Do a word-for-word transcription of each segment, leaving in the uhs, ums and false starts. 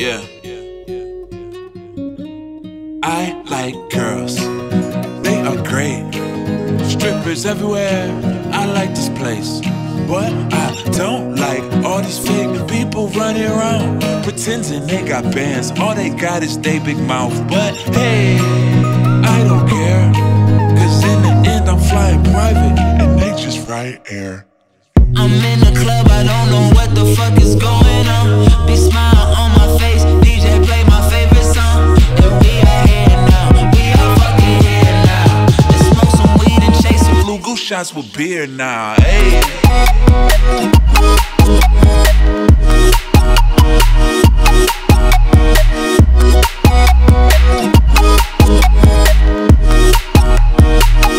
Yeah. I like girls, they are great. Strippers everywhere, I like this place. But I don't like all these fake people running around pretending they got bands, all they got is they big mouth. But hey, I don't care, cause in the end I'm flying private and they just fry air. I'm in the club, I don't know what the fuck is going on. Big smile on my face, D J play my favorite song. And we are here now, we are fucking here now. Let's smoke some weed and chase some blue goose shots with beer now, ayy.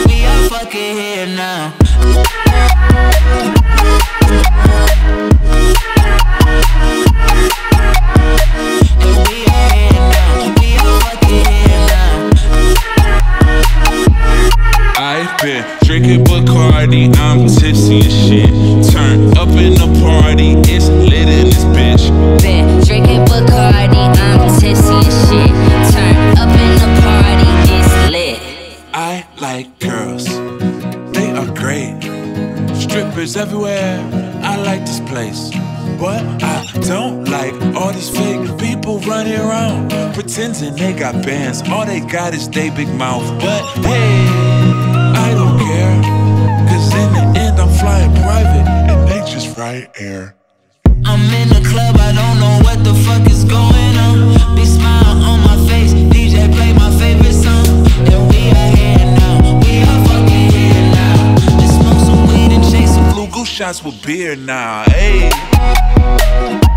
We are fucking here now. Been drinking Bacardi, I'm tipsy as shit. Turn up in the party, it's lit in this bitch. Been drinking Bacardi, I'm tipsy as shit. Turn up in the party, it's lit. I like girls, they are great. Strippers everywhere, I like this place. But I don't like all these fake people running around pretending they got bands, all they got is they big mouth. But hey, I don't care, cause in the end I'm flying private and they just fry air. I'm in the club, I don't know what the fuck is going on. Big smile on my face, D J play my favorite song. And we are here now, we are fucking here now. Let's smoke some weed and chase some blue goose shots with beer now, ayy.